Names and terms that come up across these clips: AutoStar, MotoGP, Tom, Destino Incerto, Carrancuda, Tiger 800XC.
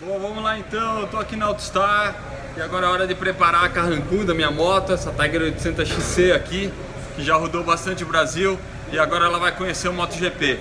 Bom, vamos lá então, eu tô aqui na AutoStar e agora é hora de preparar a Carrancuda, minha moto, essa Tiger 800XC aqui, que já rodou bastante o Brasil e agora ela vai conhecer o MotoGP.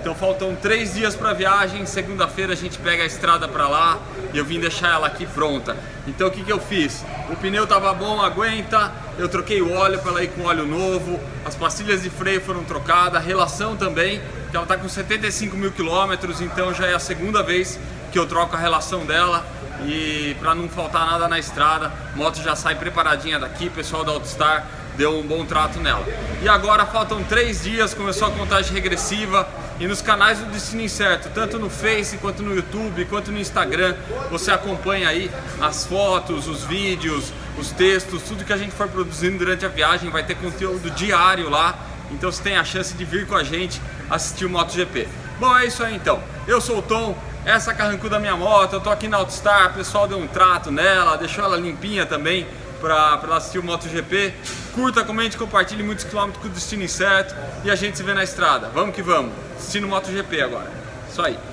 Então faltam 3 dias para a viagem, segunda-feira a gente pega a estrada para lá e eu vim deixar ela aqui pronta. Então o que eu fiz? O pneu tava bom, aguenta, eu troquei o óleo para ela ir com óleo novo, as pastilhas de freio foram trocadas, a relação também, que ela tá com 75 mil quilômetros, então já é a segunda vez que eu troco a relação dela e para não faltar nada na estrada, a moto já sai preparadinha daqui, o pessoal da AutoStar deu um bom trato nela. E agora faltam 3 dias, começou a contagem regressiva. E nos canais do Destino Incerto, tanto no Face, quanto no YouTube, quanto no Instagram, você acompanha aí as fotos, os vídeos, os textos, tudo que a gente for produzindo durante a viagem, vai ter conteúdo diário lá, então você tem a chance de vir com a gente assistir o MotoGP. Bom, é isso aí então, eu sou o Tom, essa é a Carrancuda da minha moto, eu tô aqui na AutoStar, o pessoal deu um trato nela, deixou ela limpinha também, para assistir o MotoGP. Curta, comente, compartilhe muitos quilômetros com o Destino Incerto e a gente se vê na estrada. Vamos que vamos. Destino MotoGP agora. Isso aí.